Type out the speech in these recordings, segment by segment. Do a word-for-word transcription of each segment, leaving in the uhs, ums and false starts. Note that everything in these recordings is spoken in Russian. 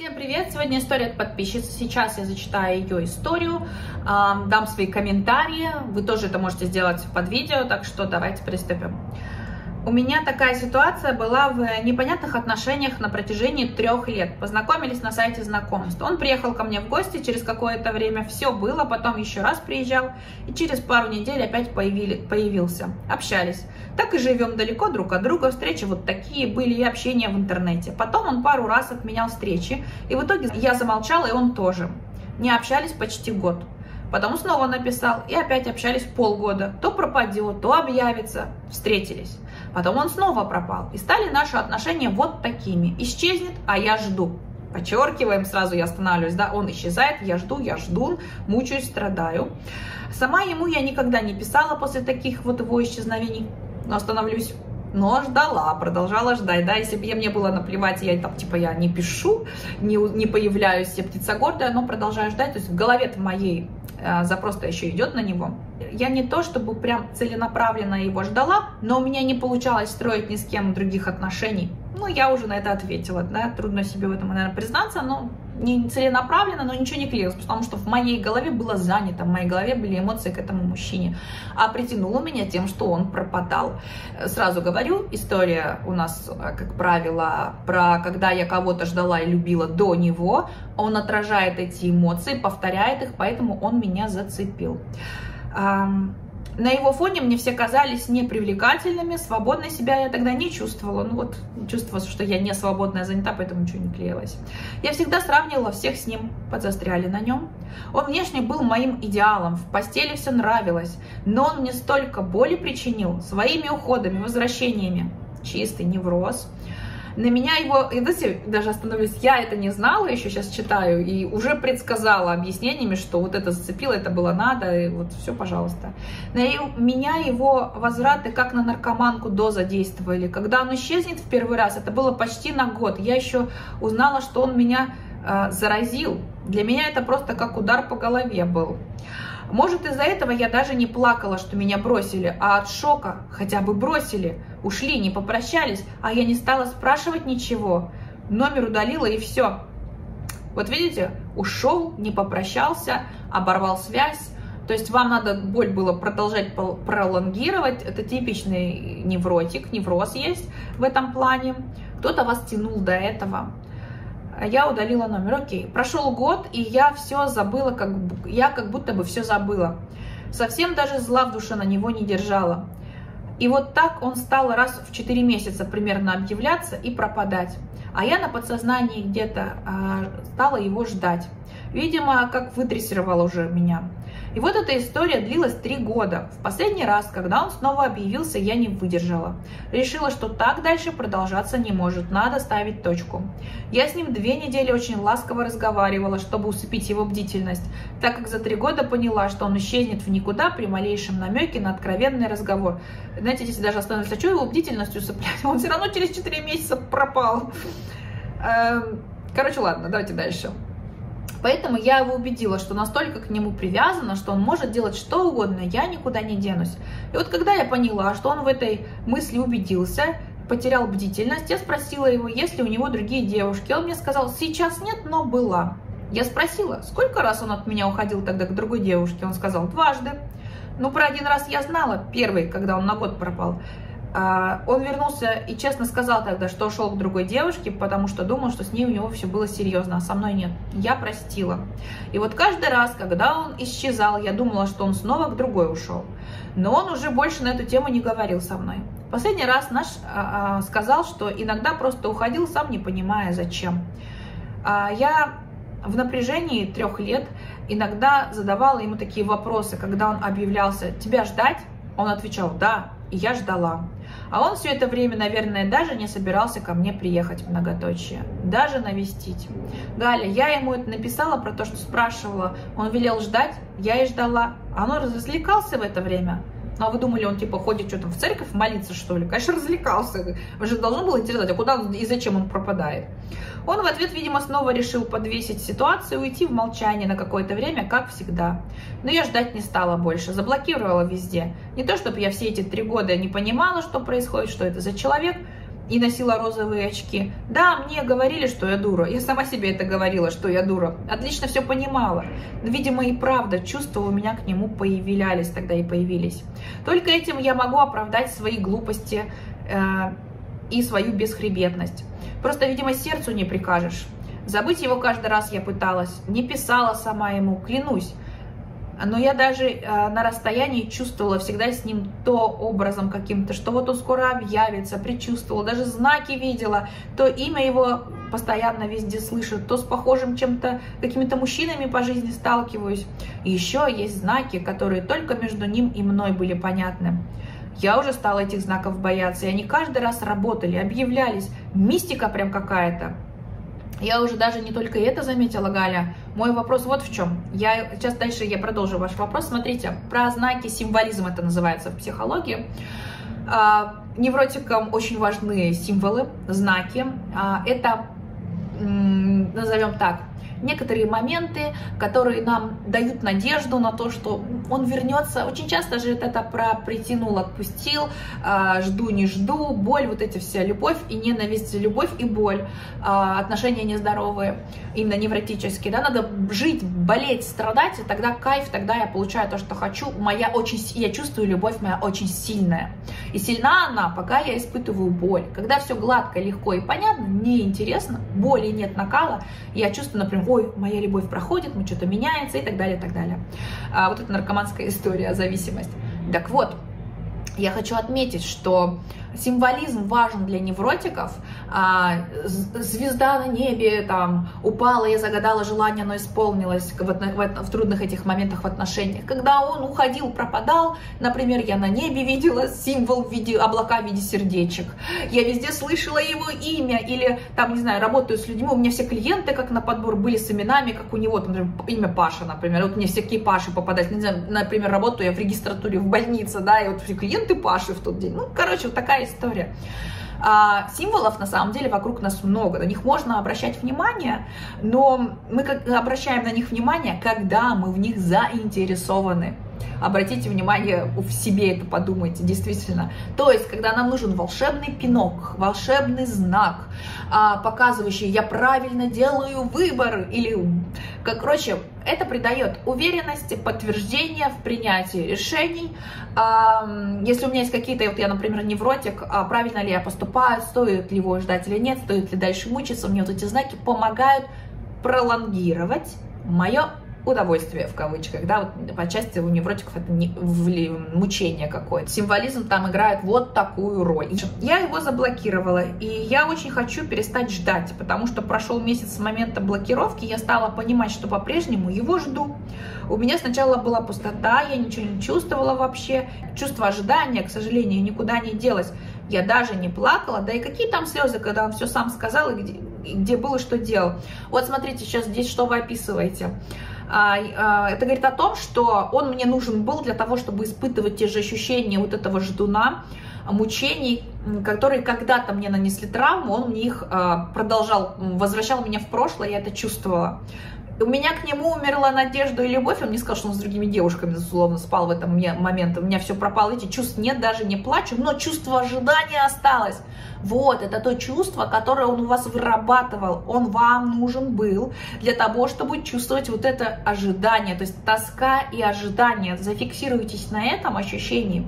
Всем привет! Сегодня история от подписчицы. Сейчас я зачитаю ее историю, дам свои комментарии. Вы тоже это можете сделать под видео, так что давайте приступим. У меня такая ситуация была в непонятных отношениях на протяжении трех лет. Познакомились на сайте знакомств. Он приехал ко мне в гости, через какое-то время все было, потом еще раз приезжал, и через пару недель опять появили, появился. Общались. Так и живем далеко друг от друга, встречи вот такие были и общение в интернете. Потом он пару раз отменял встречи, и в итоге я замолчала, и он тоже. Не общались почти год. Потом снова написал, и опять общались полгода. То пропадет, то объявится. Встретились. Потом он снова пропал. И стали наши отношения вот такими. Исчезнет, а я жду. Подчеркиваем, сразу я останавливаюсь, да, он исчезает, я жду, я жду, мучаюсь, страдаю. Сама ему я никогда не писала после таких вот его исчезновений. Но остановлюсь. Но ждала, продолжала ждать, да, если бы мне было наплевать, я там, типа, я не пишу, не, не появляюсь, я птица гордая, но продолжаю ждать, то есть в голове-то моей э, запрос-то еще идет на него. Я не то, чтобы прям целенаправленно его ждала, но у меня не получалось строить ни с кем других отношений. Ну, я уже на это ответила, да, трудно себе в этом, наверное, признаться, но не целенаправленно, но ничего не клеилось, потому что в моей голове было занято, в моей голове были эмоции к этому мужчине, а притянуло меня тем, что он пропадал. Сразу говорю, история у нас, как правило, про когда я кого-то ждала и любила до него, он отражает эти эмоции, повторяет их, поэтому он меня зацепил. На его фоне мне все казались непривлекательными, свободной себя я тогда не чувствовала. Ну вот, чувствовала, что я не свободная, занята, поэтому ничего не клеилось. Я всегда сравнивала всех с ним, подзастряли на нем. Он внешне был моим идеалом, в постели все нравилось, но он мне столько боли причинил своими уходами, возвращениями. Чистый невроз. На меня его, и даже остановлюсь, я это не знала, еще сейчас читаю, и уже предсказала объяснениями, что вот это зацепило, это было надо, и вот все, пожалуйста. На меня его возвраты как на наркоманку доза действовали. Когда он исчезнет в первый раз, это было почти на год, я еще узнала, что он меня э, заразил. Для меня это просто как удар по голове был. Может, из-за этого я даже не плакала, что меня бросили, а от шока хотя бы бросили, ушли, не попрощались, а я не стала спрашивать ничего, номер удалила и все. Вот видите, ушел, не попрощался, оборвал связь, то есть вам надо боль было продолжать пролонгировать, это типичный невротик, невроз есть в этом плане, кто-то вас тянул до этого. Я удалила номер, окей. Прошел год, и я все забыла, как, я как будто бы все забыла. Совсем даже зла в душе на него не держала. И вот так он стал раз в четыре месяца примерно объявляться и пропадать. А я на подсознании где-то э, стала его ждать. Видимо, как выдрессировала уже меня. И вот эта история длилась три года. В последний раз, когда он снова объявился, я не выдержала. Решила, что так дальше продолжаться не может, надо ставить точку. Я с ним две недели очень ласково разговаривала, чтобы усыпить его бдительность, так как за три года поняла, что он исчезнет в никуда при малейшем намеке на откровенный разговор. Знаете, если даже остановился, что его бдительность усыплять? Он все равно через четыре месяца пропал. Короче, ладно, давайте дальше. Поэтому я его убедила, что настолько к нему привязана, что он может делать что угодно, я никуда не денусь. И вот когда я поняла, что он в этой мысли убедился, потерял бдительность, я спросила его, есть ли у него другие девушки. Он мне сказал, сейчас нет, но была. Я спросила, сколько раз он от меня уходил тогда к другой девушке? Он сказал, дважды. Ну, про один раз я знала, первый, когда он на год пропал. Он вернулся и честно сказал тогда, что шел к другой девушке, потому что думал, что с ней у него все было серьезно, а со мной нет. Я простила. И вот каждый раз, когда он исчезал, я думала, что он снова к другой ушел. Но он уже больше на эту тему не говорил со мной. Последний раз наш а, а, сказал, что иногда просто уходил, сам не понимая зачем. А, я в напряжении трех лет иногда задавала ему такие вопросы, когда он объявлялся «Тебя ждать?». Он отвечал «Да». И я ждала. А он все это время, наверное, даже не собирался ко мне приехать, многоточие, даже навестить. Галя, я ему это написала про то, что спрашивала. Он велел ждать, я и ждала. А он развлекался в это время. Ну, а вы думали, он типа ходит что-то в церковь молиться, что ли? Конечно, развлекался. Уже должно было интересовать, а куда он и зачем он пропадает. Он в ответ, видимо, снова решил подвесить ситуацию и уйти в молчание на какое-то время, как всегда. Но я ждать не стала больше, заблокировала везде. Не то, чтобы я все эти три года не понимала, что происходит, что это за человек. и носила розовые очки. Да, мне говорили, что я дура. Я сама себе это говорила, что я дура. Отлично все понимала. Видимо, и правда, чувства у меня к нему появлялись тогда и появились. Только этим я могу оправдать свои глупости э, и свою бесхребетность. Просто, видимо, сердцу не прикажешь. Забыть его каждый раз я пыталась. Не писала сама ему, клянусь. Но я даже э, на расстоянии чувствовала всегда с ним то образом каким-то, что вот он скоро объявится, предчувствовала, даже знаки видела, то имя его постоянно везде слышу, то с похожим чем-то, какими-то мужчинами по жизни сталкиваюсь. И еще есть знаки, которые только между ним и мной были понятны. Я уже стала этих знаков бояться, и они каждый раз работали, объявлялись. Мистика прям какая-то. Я уже даже не только это заметила, Галя. Мой вопрос вот в чем. Я, сейчас дальше я продолжу ваш вопрос. Смотрите, про знаки, символизм это называется в психологии. А, невротикам очень важны символы, знаки. А, это, назовем так, некоторые моменты, которые нам дают надежду на то, что он вернется. Очень часто же это про притянул, отпустил, жду, не жду, боль, вот эти все, любовь и ненависть, любовь и боль, отношения нездоровые, именно невротические. Да? Надо жить, болеть, страдать, и тогда кайф, тогда я получаю то, что хочу. Моя очень, я чувствую, любовь моя очень сильная. И сильна она, пока я испытываю боль. Когда все гладко, легко и понятно, неинтересно, боли нет, накала, я чувствую, например, ой, моя любовь проходит, мы что-то меняется и так далее, и так далее. А, вот это наркоманская история, зависимость. Так вот, я хочу отметить, что символизм важен для невротиков. А, звезда на небе там упала, я загадала желание, оно исполнилось в, в, в трудных этих моментах в отношениях. Когда он уходил, пропадал, например, я на небе видела символ в виде облака в виде сердечек. Я везде слышала его имя или там, не знаю, работаю с людьми. У меня все клиенты как на подбор были с именами, как у него, там, например, имя Паша, например. Вот мне всякие Паши попадать. Не знаю, например, работаю я в регистратуре в больнице, да, и вот все клиенты Паши в тот день. Ну, короче, вот такая история. А, символов на самом деле вокруг нас много, на них можно обращать внимание, но мы как обращаем на них внимание, когда мы в них заинтересованы. Обратите внимание, в себе это подумайте, действительно. То есть, когда нам нужен волшебный пинок, волшебный знак, показывающий «я правильно делаю выбор», или, как, короче, это придает уверенности, подтверждения в принятии решений. Если у меня есть какие-то, вот я, например, невротик, правильно ли я поступаю, стоит ли его ждать или нет, стоит ли дальше мучиться, мне вот эти знаки помогают пролонгировать мое удовольствие в кавычках, да, вот по части у невротиков это не, в, мучение какое-то. Символизм там играет вот такую роль. Я его заблокировала, и я очень хочу перестать ждать, потому что прошел месяц с момента блокировки, я стала понимать, что по-прежнему его жду. У меня сначала была пустота, я ничего не чувствовала вообще. Чувство ожидания, к сожалению, никуда не делось. Я даже не плакала, да и какие там слезы, когда он все сам сказал и где, и где было, что делал. Вот смотрите, сейчас здесь что вы описываете. Это говорит о том, что он мне нужен был для того, чтобы испытывать те же ощущения вот этого ждуна, мучений, которые когда-то мне нанесли травму, он мне их продолжал, возвращал меня в прошлое, я это чувствовала. У меня к нему умерла надежда и любовь, он мне сказал, что он с другими девушками, безусловно, спал в этом момент, у меня все пропало, эти чувств нет, даже не плачу, но чувство ожидания осталось. Вот, это то чувство, которое он у вас вырабатывал, он вам нужен был для того, чтобы чувствовать вот это ожидание, то есть тоска и ожидание, зафиксируйтесь на этом ощущении.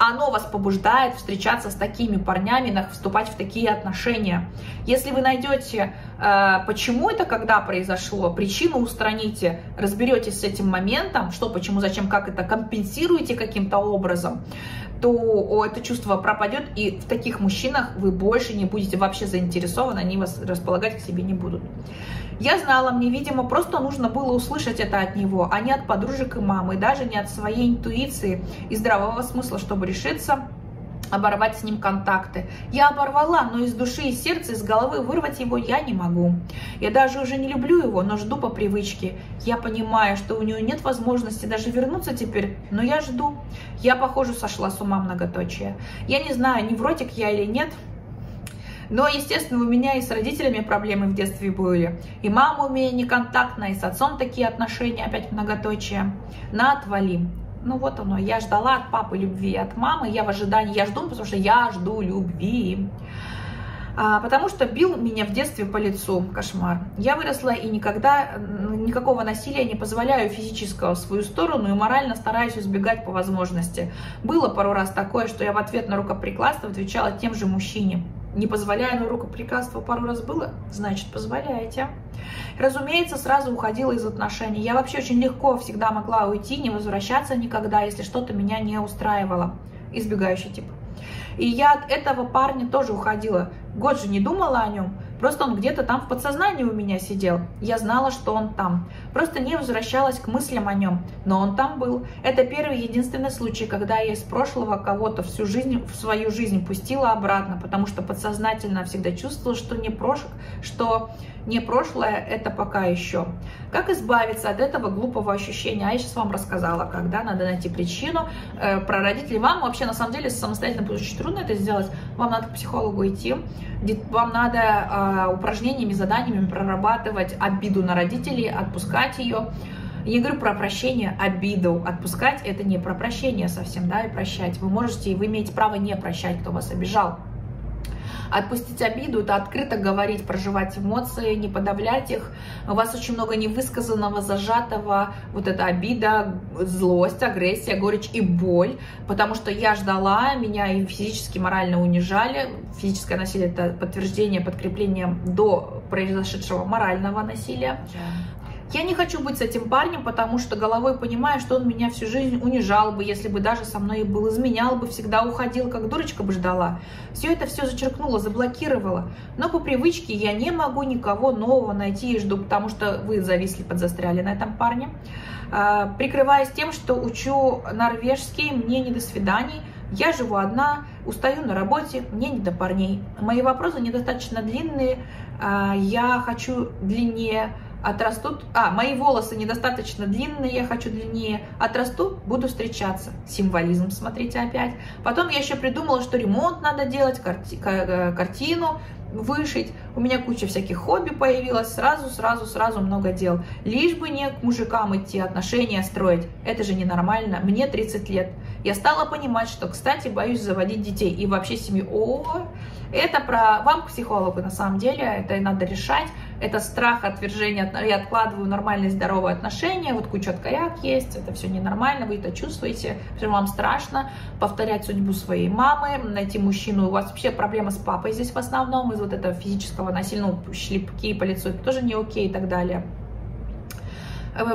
Оно вас побуждает встречаться с такими парнями, вступать в такие отношения. Если вы найдете, почему это, когда произошло, причину устраните, разберетесь с этим моментом, что, почему, зачем, как это, компенсируете каким-то образом, то это чувство пропадет, и в таких мужчинах вы больше не будете вообще заинтересованы, они вас располагать к себе не будут. Я знала, мне, видимо, просто нужно было услышать это от него, а не от подружек и мамы, даже не от своей интуиции и здравого смысла, чтобы решиться оборвать с ним контакты. Я оборвала, но из души, из сердца, из головы вырвать его я не могу. Я даже уже не люблю его, но жду по привычке. Я понимаю, что у него нет возможности даже вернуться теперь, но я жду. Я, похоже, сошла с ума, многоточие. Я не знаю, невротик я или нет, но, естественно, у меня и с родителями проблемы в детстве были. И мама у меня неконтактная, и с отцом такие отношения, опять многоточие. На отвали. Ну вот оно, я ждала от папы любви, от мамы, я в ожидании, я жду, потому что я жду любви. Потому что бил меня в детстве по лицу. Кошмар. Я выросла и никогда никакого насилия не позволяю физического в свою сторону и морально стараюсь избегать по возможности. Было пару раз такое, что я в ответ на рукоприкладство отвечала тем же мужчине. Не позволяя, но рукоприкладство пару раз было, значит, позволяете. Разумеется, сразу уходила из отношений. Я вообще очень легко всегда могла уйти, не возвращаться никогда, если что-то меня не устраивало. Избегающий тип. И я от этого парня тоже уходила. Год же не думала о нем. Просто он где-то там в подсознании у меня сидел. Я знала, что он там. Просто не возвращалась к мыслям о нем. Но он там был. Это первый единственный случай, когда я из прошлого кого-то всю жизнь, в свою жизнь пустила обратно. Потому что подсознательно всегда чувствовала, что не, прош... что не прошлое это пока еще. Как избавиться от этого глупого ощущения? А я сейчас вам рассказала, когда надо найти причину. Э, про родителей. Вам вообще на самом деле самостоятельно будет очень трудно это сделать. Вам надо к психологу идти. Вам надо... Э, упражнениями, заданиями прорабатывать обиду на родителей, отпускать ее. Я говорю про прощение, обиду. Отпускать — это не про прощение совсем, да, и прощать. Вы можете, и вы имеете право не прощать, кто вас обижал. Отпустить обиду — это открыто говорить, проживать эмоции, не подавлять их. У вас очень много невысказанного, зажатого. Вот эта обида, злость, агрессия, горечь и боль. Потому что я ждала, меня и физически, морально унижали. Физическое насилие — это подтверждение, подкрепление до произошедшего морального насилия. Я не хочу быть с этим парнем, потому что головой понимаю, что он меня всю жизнь унижал бы, если бы даже со мной был, изменял бы, всегда уходил, как дурочка бы ждала. Все это все зачеркнуло, заблокировало. Но по привычке я не могу никого нового найти и жду, потому что вы зависли, подзастряли на этом парне. Прикрываясь тем, что учу норвежский, мне не до свиданий. Я живу одна, устаю на работе, мне не до парней. Мои вопросы недостаточно длинные, я хочу длиннее. Отрастут, а, мои волосы недостаточно длинные, я хочу длиннее. Отрасту, буду встречаться. Символизм, смотрите, опять. Потом я еще придумала, что ремонт надо делать, карти, картину вышить. У меня куча всяких хобби появилась. Сразу, сразу, сразу много дел. Лишь бы не к мужикам идти, отношения строить. Это же ненормально. Мне тридцать лет. Я стала понимать, что, кстати, боюсь заводить детей и вообще семью. О, это про вам, психологу, на самом деле. Это надо решать. Это страх, отвержение, я откладываю нормальные здоровые отношения, вот куча коряк есть, это все ненормально, вы это чувствуете, прям вам страшно повторять судьбу своей мамы, найти мужчину, у вас вообще проблема с папой здесь в основном, из вот этого физического насилия, ну, шлепки по лицу, это тоже не окей и так далее.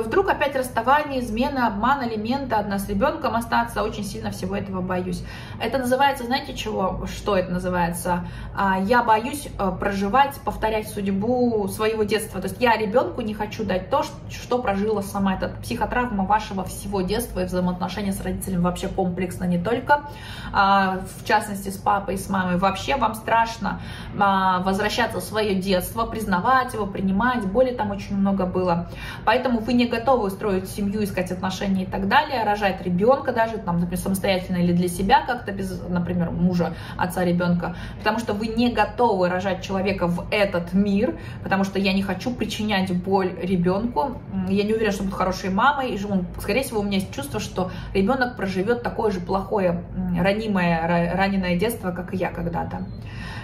Вдруг опять расставание, измена, обман, алименты, одна с ребенком остаться, очень сильно всего этого боюсь. Это называется, знаете чего, что это называется? Я боюсь проживать, повторять судьбу своего детства. То есть я ребенку не хочу дать то, что прожила сама. Это психотравма вашего всего детства и взаимоотношения с родителями вообще комплексно, не только, в частности, с папой и с мамой. Вообще вам страшно возвращаться в свое детство, признавать его, принимать, боли там очень много было. Поэтому вы не готовы устроить семью, искать отношения и так далее, рожать ребенка даже, там, например, самостоятельно или для себя как-то, без, например, мужа, отца, ребенка, потому что вы не готовы рожать человека в этот мир, потому что я не хочу причинять боль ребенку, я не уверена, что буду хорошей мамой, и живу, скорее всего, у меня есть чувство, что ребенок проживет такое же плохое, ранимое, раненое детство, как и я когда-то.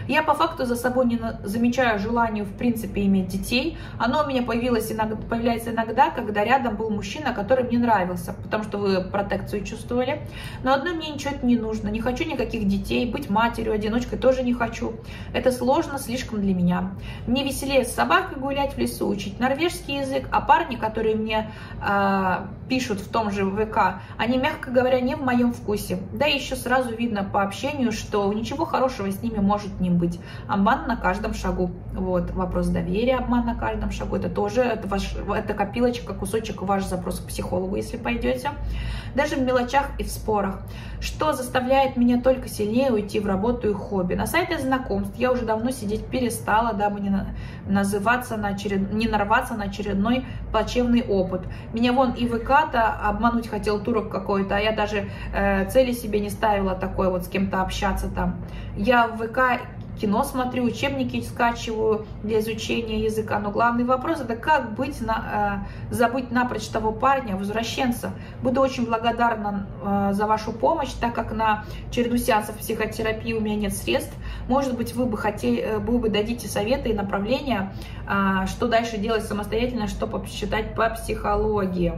Я по факту за собой не замечаю желание, в принципе, иметь детей. Оно у меня появилось иногда, появляется иногда, когда рядом был мужчина, который мне нравился, потому что вы протекцию чувствовали. Но одной мне ничего не нужно. Не хочу никаких детей, быть матерью, одиночкой тоже не хочу. Это сложно слишком для меня. Мне веселее с собакой гулять в лесу, учить норвежский язык. А парни, которые мне э, пишут в том же ВК, они, мягко говоря, не в моем вкусе. Да и еще сразу видно по общению, что ничего хорошего с ними может не быть. Обман на каждом шагу. Вот вопрос доверия, обман на каждом шагу. Это тоже, это, ваш, это копилочка, кусочек, ваш запрос к психологу, если пойдете. Даже в мелочах и в спорах. Что заставляет меня только сильнее уйти в работу и хобби. На сайте знакомств я уже давно сидеть перестала, дабы не, называться на очеред... не нарваться на очередной плачевный опыт. Меня вон и ВК-то обмануть хотел турок какой-то, а я даже э, цели себе не ставила такой вот с кем-то общаться там. Я в ВК кино смотрю, учебники скачиваю для изучения языка. Но главный вопрос – это как быть на, э, забыть напрочь того парня, возвращенца. Буду очень благодарна э, за вашу помощь, так как на череду сеансов психотерапии у меня нет средств. Может быть, вы бы хотели, вы бы дадите советы и направления, э, что дальше делать самостоятельно, что почитать по психологии.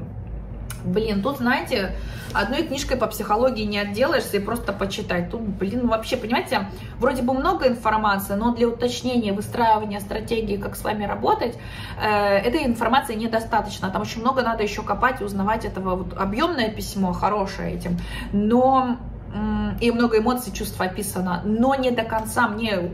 Блин, тут, знаете, одной книжкой по психологии не отделаешься и просто почитать. Тут, блин, вообще, понимаете, вроде бы много информации, но для уточнения, выстраивания стратегии, как с вами работать, э, этой информации недостаточно. Там очень много надо еще копать и узнавать этого. Вот объемное письмо, хорошее этим, но э, и много эмоций, чувств описано, но не до конца мне...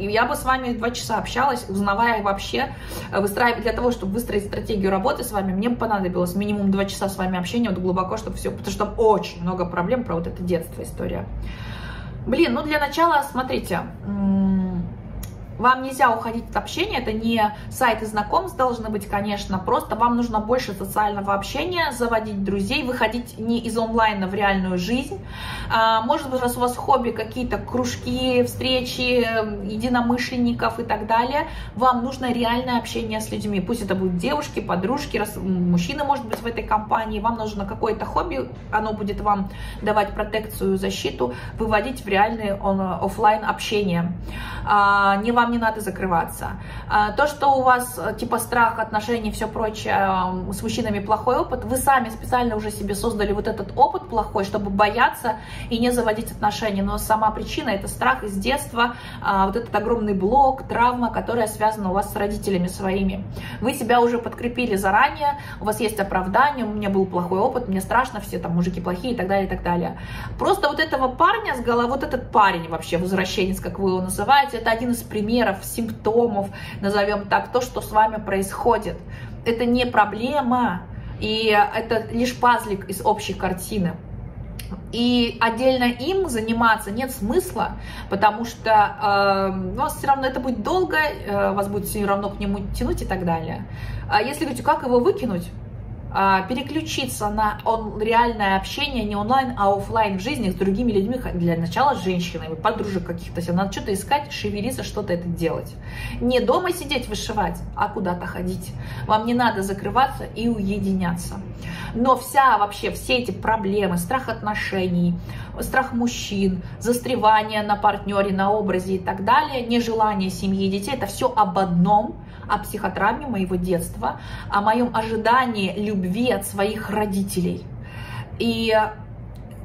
Я бы с вами два часа общалась, узнавая вообще, выстраивая, для того, чтобы выстроить стратегию работы с вами, мне понадобилось минимум два часа с вами общения, вот глубоко, чтобы все, потому что там очень много проблем про вот это детство, история. Блин, ну для начала, смотрите, вам нельзя уходить от общения, это не сайты знакомств должны быть, конечно, просто вам нужно больше социального общения, заводить друзей, выходить не из онлайна в реальную жизнь. Может быть, раз у вас хобби, какие-то кружки, встречи единомышленников и так далее, вам нужно реальное общение с людьми. Пусть это будут девушки, подружки, раз мужчина может быть в этой компании, вам нужно какое-то хобби, оно будет вам давать протекцию, защиту, выводить в реальное офлайн общение. Не вам не надо закрываться. То, что у вас типа страх, отношений, все прочее, с мужчинами плохой опыт, вы сами специально уже себе создали вот этот опыт плохой, чтобы бояться и не заводить отношения. Но сама причина — это страх из детства, вот этот огромный блок, травма, которая связана у вас с родителями своими. Вы себя уже подкрепили заранее, у вас есть оправдание, у меня был плохой опыт, мне страшно, все там мужики плохие и так далее, и так далее. Просто вот этого парня с головы, вот этот парень вообще, возвращенец, как вы его называете, это один из примеров, симптомов, назовем так, то, что с вами происходит. Это не проблема, и это лишь пазлик из общей картины. И отдельно им заниматься нет смысла, потому что э, у вас все равно это будет долго, э, вас будет все равно к нему тянуть и так далее. А если говорить, как его выкинуть? Переключиться на он, реальное общение, не онлайн, а офлайн в жизни с другими людьми, для начала с женщинами, подружек каких-то, надо что-то искать, шевелиться, что-то это делать. Не дома сидеть, вышивать, а куда-то ходить. Вам не надо закрываться и уединяться. Но вся вообще, все эти проблемы, страх отношений, страх мужчин, застревание на партнере, на образе и так далее, нежелание семьи и детей, это все об одном, о психотравме моего детства, о моем ожидании любви от своих родителей. И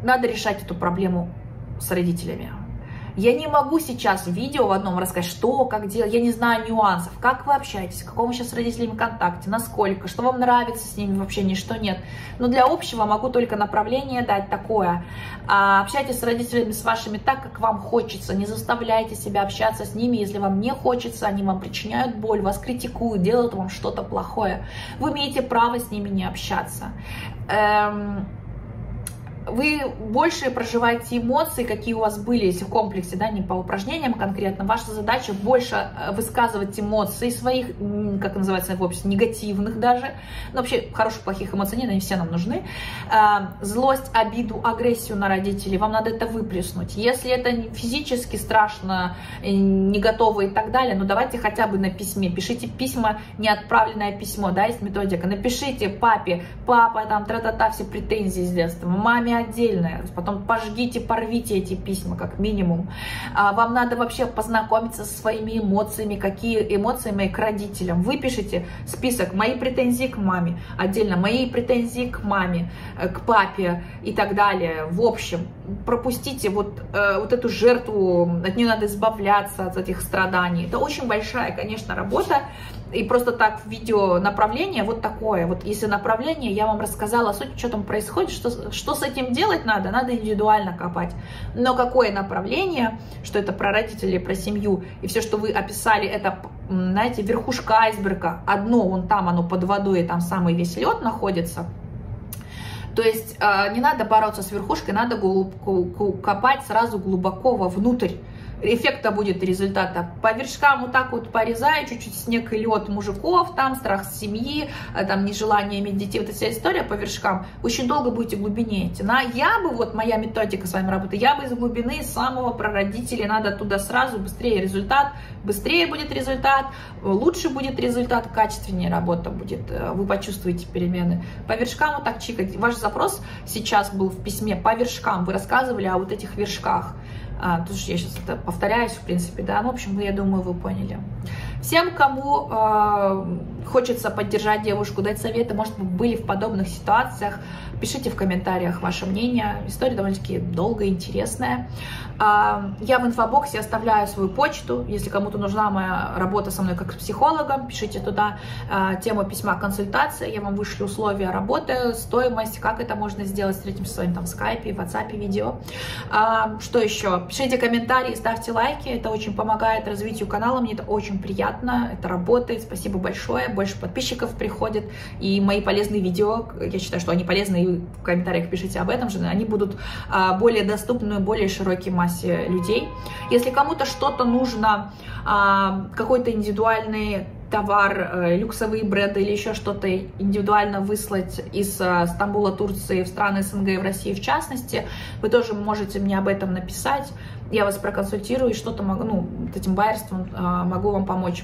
надо решать эту проблему с родителями. Я не могу сейчас в видео в одном рассказать, что, как делать, я не знаю нюансов, как вы общаетесь, в каком сейчас с родителями контакте, насколько, что вам нравится с ними в общении, что нет. Но для общего могу только направление дать такое. А, общайтесь с родителями, с вашими так, как вам хочется, не заставляйте себя общаться с ними, если вам не хочется, они вам причиняют боль, вас критикуют, делают вам что-то плохое. Вы имеете право с ними не общаться. Эм... Вы больше проживаете эмоции, какие у вас были, если в комплексе, да, не по упражнениям конкретно. Ваша задача больше высказывать эмоции своих, как называется в обществе, негативных даже. Но вообще хороших, плохих эмоций нет, они все нам нужны. Злость, обиду, агрессию на родителей. Вам надо это выплеснуть. Если это физически страшно, не готовы и так далее, ну давайте хотя бы на письме. Пишите письма, неотправленное письмо, да, есть методика. Напишите папе, папа, там, тра-та-та, все претензии с детства, маме отдельное, потом пожгите, порвите эти письма, как минимум. А вам надо вообще познакомиться со своими эмоциями, какие эмоции мои к родителям. Выпишите список «Мои претензии к маме», отдельно «Мои претензии к маме», к папе и так далее. В общем, пропустите вот, э, вот эту жертву, от нее надо избавляться, от этих страданий. Это очень большая, конечно, работа. И просто так в видео направление вот такое. Вот если направление, я вам рассказала суть, что там происходит, что, что с этим делать надо, надо индивидуально копать. Но какое направление, что это про родителей, про семью, и все, что вы описали, это, знаете, верхушка айсберга. Одно, вон там оно под водой, там самый весь лед находится. То есть не надо бороться с верхушкой, надо глубоко копать сразу глубоко вовнутрь. эффекта будет результата. По вершкам вот так вот порезаю, чуть-чуть снег и лед мужиков, там страх семьи, там нежелание иметь детей, вот эта вся история по вершкам. Очень долго будете в глубине идти. Но я бы, вот моя методика с вами работы, я бы из глубины, из самого прародителя, надо туда сразу, быстрее результат, быстрее будет результат, лучше будет результат, качественнее работа будет, вы почувствуете перемены. По вершкам вот так чикать. Ваш запрос сейчас был в письме по вершкам, вы рассказывали о вот этих вершках. А, тут я сейчас это повторяюсь, в принципе, да, ну, в общем, я думаю, вы поняли. Всем, кому э, хочется поддержать девушку, дать советы, может быть, были в подобных ситуациях, пишите в комментариях ваше мнение. История довольно-таки долгая, интересная. Э, я в инфобоксе оставляю свою почту, если кому-то нужна моя работа со мной как с психологом, пишите туда э, тему письма консультации, я вам вышлю условия работы, стоимость, как это можно сделать, встретимся с вами там в скайпе, в ватсапе, видео. Э, что еще? Пишите комментарии, ставьте лайки, это очень помогает развитию канала, мне это очень приятно. Это работает, спасибо большое, больше подписчиков приходит, и мои полезные видео, я считаю, что они полезны, и в комментариях пишите об этом же, они будут а, более доступны более широкой массе людей. Если кому-то что-то нужно, а, какой-то индивидуальный товар, люксовые бренды или еще что-то индивидуально выслать из Стамбула, Турции в страны СНГ и в России в частности, вы тоже можете мне об этом написать, я вас проконсультирую и что-то могу, ну, этим байерством могу вам помочь.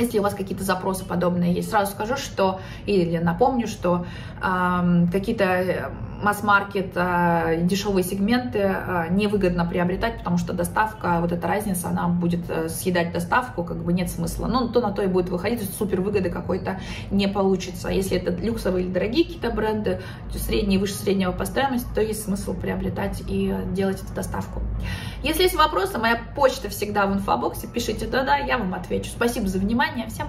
Если у вас какие-то запросы подобные есть, сразу скажу, что, или напомню, что э, какие-то масс-маркет, э, дешевые сегменты э, невыгодно приобретать, потому что доставка, вот эта разница, она будет съедать доставку, как бы нет смысла. Ну, то на то и будет выходить, то есть супер выгоды какой-то не получится. Если это люксовые или дорогие какие-то бренды, то средние, выше среднего по стоимости, то есть смысл приобретать и делать эту доставку. Если есть вопросы, моя почта всегда в инфобоксе, пишите туда, я вам отвечу. Спасибо за внимание, всем